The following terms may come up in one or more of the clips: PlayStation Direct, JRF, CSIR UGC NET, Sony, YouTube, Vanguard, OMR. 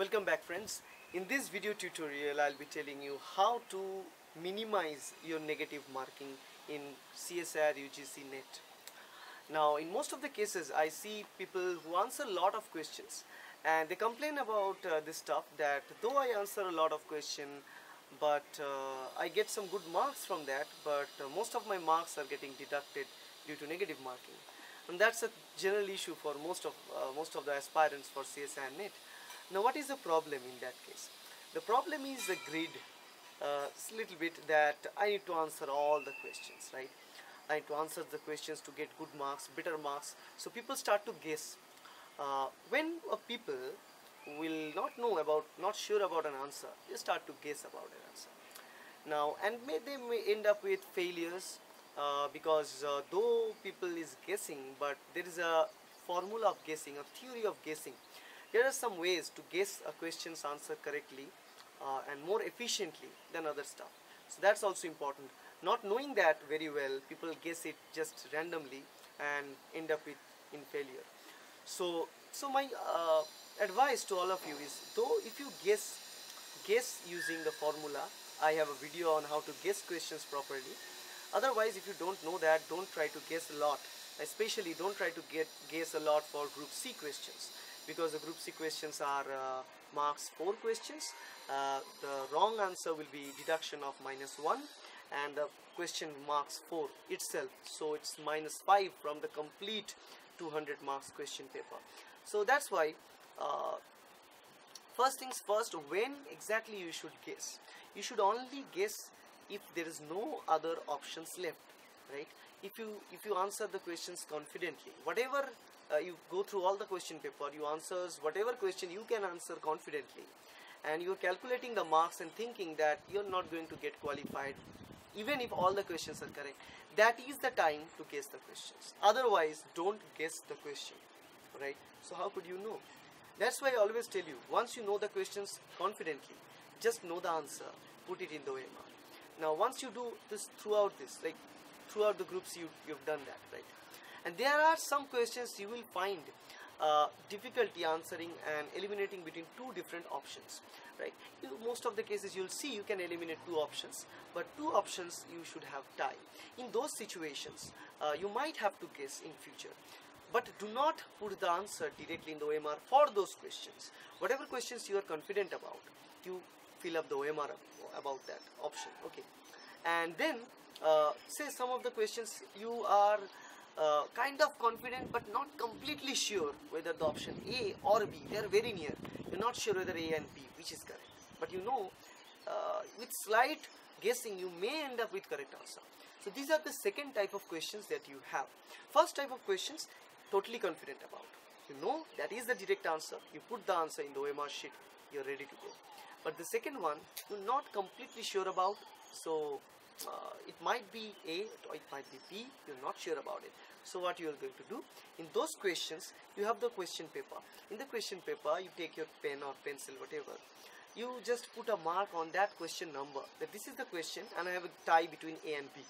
Welcome back, friends. In this video tutorial, I'll be telling you how to minimize your negative marking in CSIR UGC NET. Now, in most of the cases, I see people who answer a lot of questions and they complain about this stuff, that though I answer a lot of questions, but I get some good marks from that, but most of my marks are getting deducted due to negative marking. And that's a general issue for most of the aspirants for CSIR NET. Now, what is the problem in that case? The problem is the grid, little bit, that I need to answer all the questions, right? I need to answer the questions to get good marks, better marks. So people start to guess. When people will not sure about an answer, they start to guess about an answer. Now, and they may end up with failures because though people is guessing, but there is a formula of guessing, a theory of guessing. There are some ways to guess a question's answer correctly and more efficiently than other stuff. So that's also important. Not knowing that very well, people guess it just randomly and end up in failure. So my advice to all of you is, though if you guess using the formula, I have a video on how to guess questions properly. Otherwise, if you don't know that, don't try to guess a lot. Especially don't try to guess a lot for Group C questions, because the Group C questions are marks 4 questions. The wrong answer will be deduction of -1, and the question marks 4 itself, so it's -5 from the complete 200 marks question paper. So that's why first things first, when exactly you should guess. You should only guess if there is no other options left, right? If you answer the questions confidently, whatever you go through all the question paper, you answer whatever question you can answer confidently, and you're calculating the marks and thinking that you're not going to get qualified even if all the questions are correct, that is the time to guess the questions. Otherwise, don't guess the question, right? So how could you know? That's why I always tell you, once you know the questions confidently, just know the answer, put it in the OMR. Now, once you do this throughout the groups, you've done that, right? And there are some questions you will find difficulty answering and eliminating between 2 different options, right? Most of the cases you'll see you can eliminate 2 options, but 2 options you should have tie. In those situations, you might have to guess in future. But do not put the answer directly in the OMR for those questions. Whatever questions you are confident about, you fill up the OMR about that option, okay? And then, say some of the questions you are kind of confident but not completely sure whether the option A or B, they are very near. You're not sure whether A and B, which is correct. But you know, with slight guessing, you may end up with correct answer. So these are the second type of questions that you have. First type of questions, totally confident about. You know, that is the direct answer. You put the answer in the OMR sheet, you're ready to go. But the second one, you're not completely sure about, so it might be A or it might be B, you're not sure about it. So what you're going to do, in those questions, you have the question paper. In the question paper, you take your pen or pencil, whatever. You just put a mark on that question number, that this is the question and I have a tie between A and B.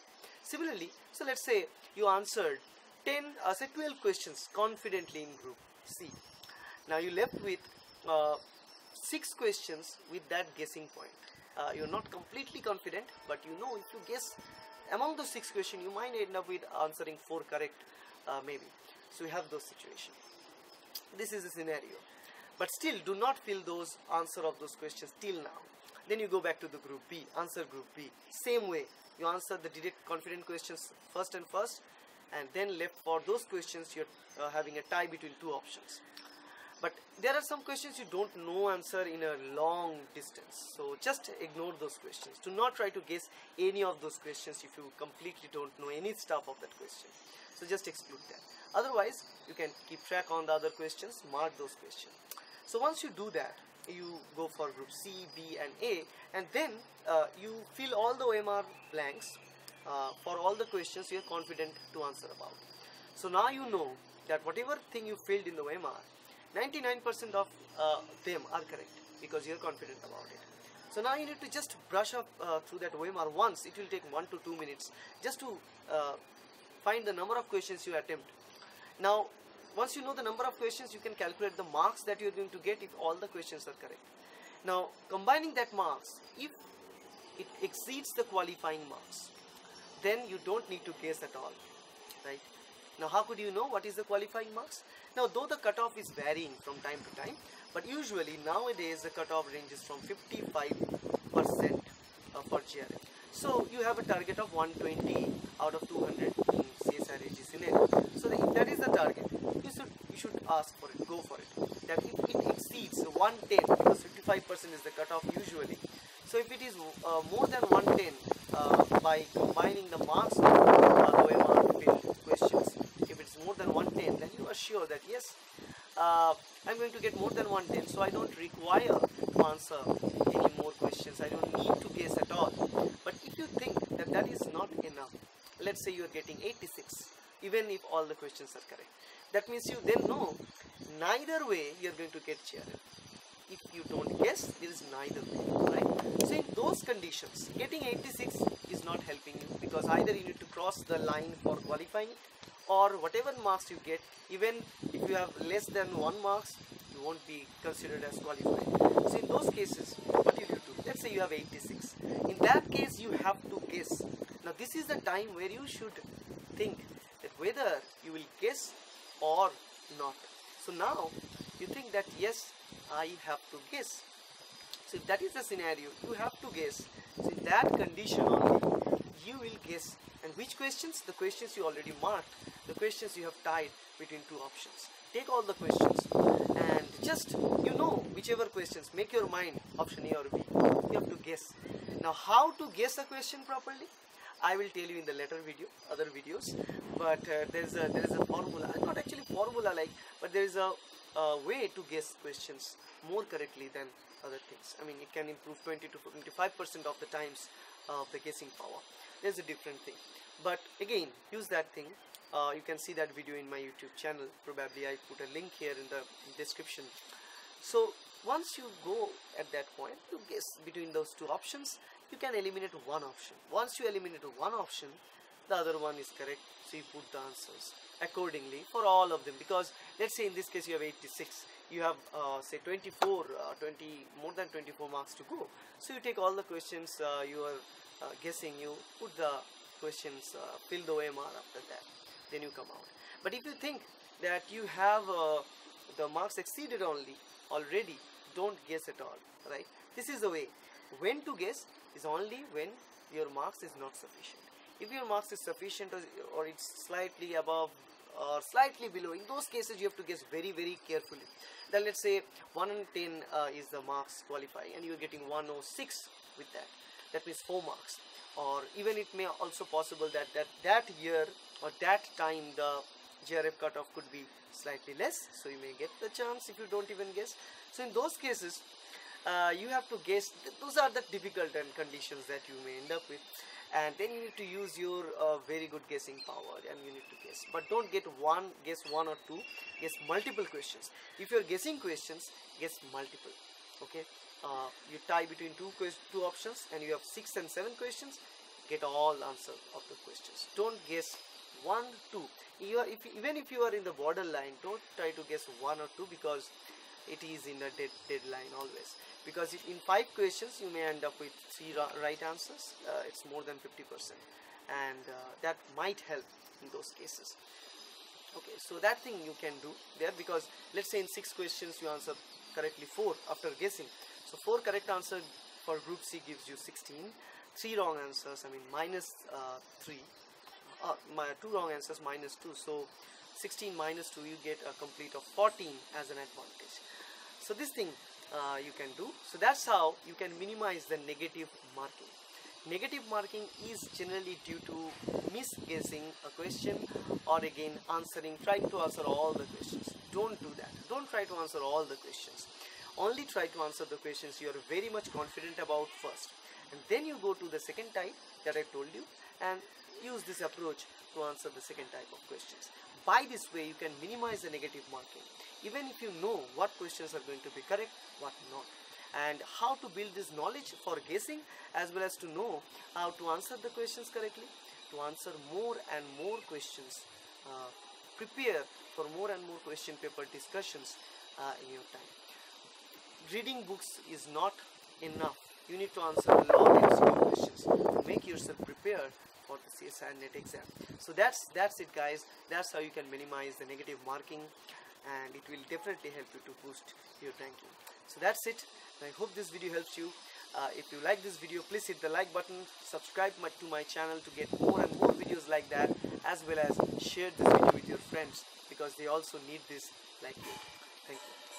Similarly, so let's say you answered 12 questions confidently in Group C. Now you're left with 6 questions with that guessing point. You're not completely confident, but you know if you guess among those 6 questions, you might end up with answering 4 correct, maybe. So you have those situations. This is a scenario. But still, do not fill those answer of those questions till now. Then you go back to the Group B, answer Group B. Same way, you answer the direct confident questions first, and then left for those questions, you're having a tie between 2 options. But there are some questions you don't know answer in a long distance. So just ignore those questions. Do not try to guess any of those questions if you completely don't know any stuff of that question. So just exclude that. Otherwise, you can keep track on the other questions, mark those questions. So once you do that, you go for Group C, B and A, and then you fill all the OMR blanks for all the questions you are confident to answer about. So now you know that whatever thing you filled in the OMR, 99% of them are correct because you're confident about it. So now you need to just brush up through that OMR once. It will take 1 to 2 minutes just to find the number of questions you attempt. Now, Once you know the number of questions, you can calculate the marks that you're going to get if all the questions are correct. Now, combining that marks, if it exceeds the qualifying marks, then you don't need to guess at all, right? Now, how could you know what is the qualifying marks? Now, though the cutoff is varying from time to time, but usually nowadays the cutoff ranges from 55% for JRF. So, you have a target of 120 out of 200 in CSIR UGC NET. So, if that is the target, you should ask for it, go for it. That if it exceeds 110, because 55% is the cutoff usually. So, if it is more than 110, by combining the marks of OMR field questions, if it's more than 110, then you are sure that yes, I'm going to get more than 110, so I don't require to answer any more questions. I don't need to guess at all. But if you think that that is not enough, let's say you are getting 86, even if all the questions are correct, that means you then know neither way you are going to get JRF. If you don't guess, there is neither way, right? So in those conditions, getting 86 is not helping you, because either you need to cross the line for qualifying it, or whatever marks you get, even if you have less than 1 mark, you won't be considered as qualified. So in those cases, what do you do? Let's say you have 86. In that case, you have to guess. Now this is the time where you should think that whether you will guess or not. So now you think that yes, I have to guess. So if that is the scenario, you have to guess. So in that condition only, you will guess. And which questions? The questions you already marked, the questions you have tied between 2 options. Take all the questions and just, you know, whichever questions, make your mind option A or B. You have to guess. Now how to guess a question properly, I will tell you in the later video, other videos, but there is a formula, not actually formula like, but there is a way to guess questions more correctly than other things. I mean, it can improve 20 to 25% of the times of the guessing power. There's a different thing, but again, use that thing. You can see that video in my YouTube channel. Probably I put a link here in the description. So once you go at that point, you guess between those 2 options. You can eliminate 1 option. Once you eliminate 1 option, the other one is correct. So you put the answers accordingly for all of them. Because let's say in this case you have 86. You have say more than 24 marks to go. So you take all the questions you are guessing. You put the questions, fill the OMR after that. Then you come out. But if you think that you have the marks exceeded already, don't guess at all. Right? This is the way. When to guess is only when your marks is not sufficient. If your marks is sufficient or it's slightly above or slightly below, in those cases you have to guess very, very carefully. Then let's say 110 is the marks qualifying and you're getting 106 with that. That means 4 marks. Or even it may also possible that year or that time the JRF cutoff could be slightly less. So you may get the chance if you don't even guess. So in those cases, you have to guess. Those are the difficult conditions that you may end up with, and then you need to use your very good guessing power, and you need to guess. But don't guess 1 or 2. Guess multiple questions. If you're guessing questions, guess multiple. Okay, you tie between 2 options, and you have 6 and 7 questions. Get all answers of the questions. Don't guess 1, 2. Even if you are in the borderline, don't try to guess 1 or 2 because it is in a deadline always, because in 5 questions you may end up with 3 right answers. It's more than 50%, and that might help in those cases. Okay, so that thing you can do there, because let's say in 6 questions you answer correctly 4 after guessing. So 4 correct answers for group C gives you 16. 3 wrong answers, I mean minus 3. 2 wrong answers minus 2. So 16 minus 2, you get a complete of 14 as an advantage. So this thing you can do. So that's how you can minimize the negative marking. Negative marking is generally due to misguessing a question, or again trying to answer all the questions. Don't do that. Don't try to answer all the questions. Only try to answer the questions you are very much confident about first. And then you go to the second type that I told you and use this approach to answer the second type of questions. By this way, you can minimize the negative marking, even if you know what questions are going to be correct, what not, and how to build this knowledge for guessing, as well as to know how to answer the questions correctly, to answer more and more questions, prepare for more and more question paper discussions in your time. Reading books is not enough. You need to answer a lot of questions to make yourself prepared for the CSIR NET exam. So that's it, guys. That's how you can minimize the negative marking, and it will definitely help you to boost your ranking. So that's it. I hope this video helps you. If you like this video, please hit the like button, subscribe to my channel to get more and more videos like that, as well as share this video with your friends, because they also need this like you. Thank you.